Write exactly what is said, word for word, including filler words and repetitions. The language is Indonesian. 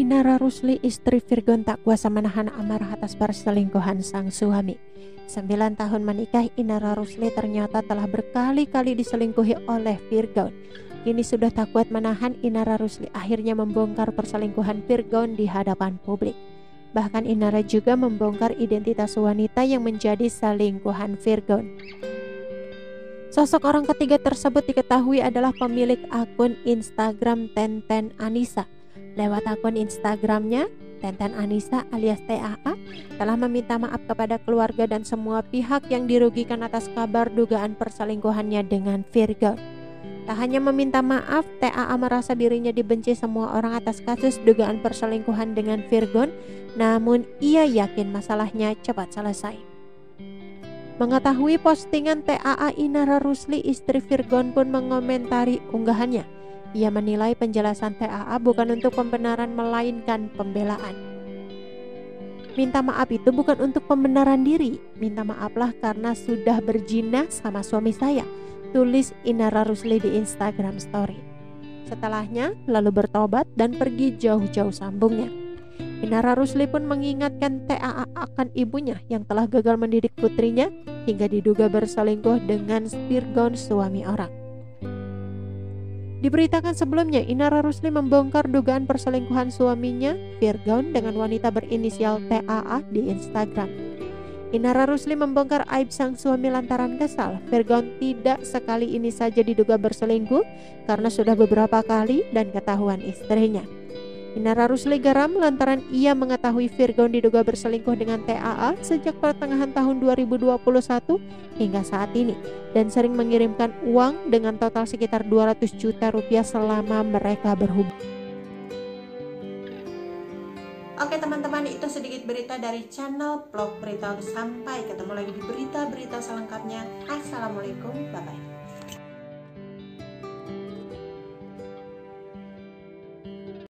Inara Rusli, istri Virgoun, tak kuasa menahan amarah atas perselingkuhan sang suami. Sembilan tahun menikah, Inara Rusli ternyata telah berkali-kali diselingkuhi oleh Virgoun. Kini sudah tak kuat menahan, Inara Rusli akhirnya membongkar perselingkuhan Virgoun di hadapan publik. Bahkan Inara juga membongkar identitas wanita yang menjadi selingkuhan Virgoun. Sosok orang ketiga tersebut diketahui adalah pemilik akun Instagram Tenten Anissa. Lewat akun Instagramnya, Tenten Anissa alias T A A telah meminta maaf kepada keluarga dan semua pihak yang dirugikan atas kabar dugaan perselingkuhannya dengan Virgoun. Tak hanya meminta maaf, T A A merasa dirinya dibenci semua orang atas kasus dugaan perselingkuhan dengan Virgoun, namun ia yakin masalahnya cepat selesai. Mengetahui postingan T A A, Inara Rusli, istri Virgoun, pun mengomentari unggahannya. Ia menilai penjelasan T A A bukan untuk pembenaran melainkan pembelaan. Minta maaf itu bukan untuk pembenaran diri. Minta maaflah karena sudah berjinah sama suami saya, tulis Inara Rusli di Instagram story. Setelahnya lalu bertobat dan pergi jauh-jauh, sambungnya. Inara Rusli pun mengingatkan T A A akan ibunya yang telah gagal mendidik putrinya hingga diduga berselingkuh dengan Virgoun, suami orang. Diberitakan sebelumnya, Inara Rusli membongkar dugaan perselingkuhan suaminya Virgoun dengan wanita berinisial T A A di Instagram. Inara Rusli membongkar aib sang suami lantaran kesal Virgoun tidak sekali ini saja diduga berselingkuh, karena sudah beberapa kali dan ketahuan istrinya. Inara Rusli geram lantaran ia mengetahui Virgoun diduga berselingkuh dengan T A A sejak pertengahan tahun dua ribu dua puluh satu hingga saat ini, dan sering mengirimkan uang dengan total sekitar dua ratus juta rupiah selama mereka berhubungan. Oke teman-teman, itu sedikit berita dari channel Vlog Berita. Sampai ketemu lagi di berita-berita selengkapnya. Assalamualaikum, bye-bye.